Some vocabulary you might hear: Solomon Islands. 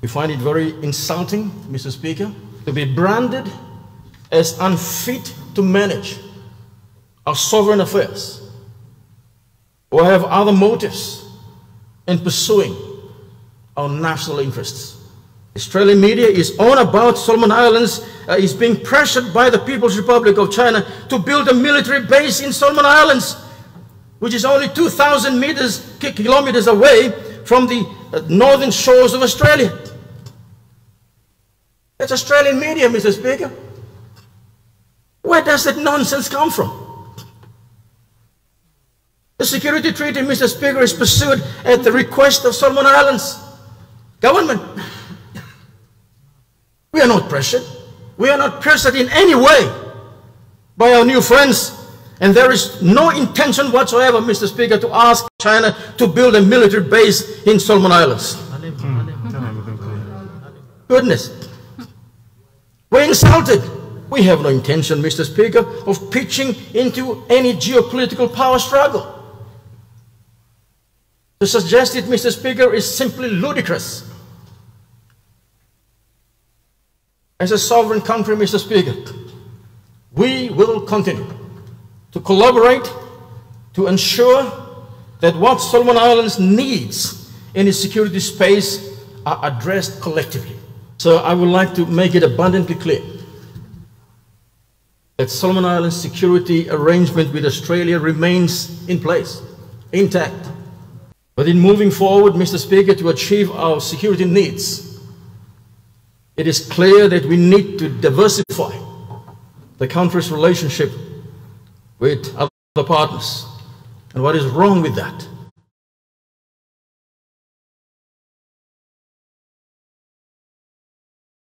We find it very insulting, Mr. Speaker, to be branded as unfit to manage our sovereign affairs or have other motives in pursuing our national interests. Australian media is on about Solomon Islands is being pressured by the People's Republic of China to build a military base in Solomon Islands, which is only 2,000 kilometers away from the northern shores of Australia. That's Australian media, Mr. Speaker. Where does that nonsense come from? The security treaty, Mr. Speaker, is pursued at the request of Solomon Islands government. We are not pressured. We are not pressured in any way by our new friends. And there is no intention whatsoever, Mr. Speaker, to ask China to build a military base in Solomon Islands. Goodness. We're insulted. We have no intention, Mr. Speaker, of pitching into any geopolitical power struggle. To suggest it, Mr. Speaker, is simply ludicrous. As a sovereign country, Mr. Speaker, we will continue to collaborate to ensure that what Solomon Islands needs in its security space are addressed collectively. So I would like to make it abundantly clear that Solomon Islands' security arrangement with Australia remains in place, intact. But in moving forward, Mr. Speaker, to achieve our security needs, it is clear that we need to diversify the country's relationship with other partners. And what is wrong with that?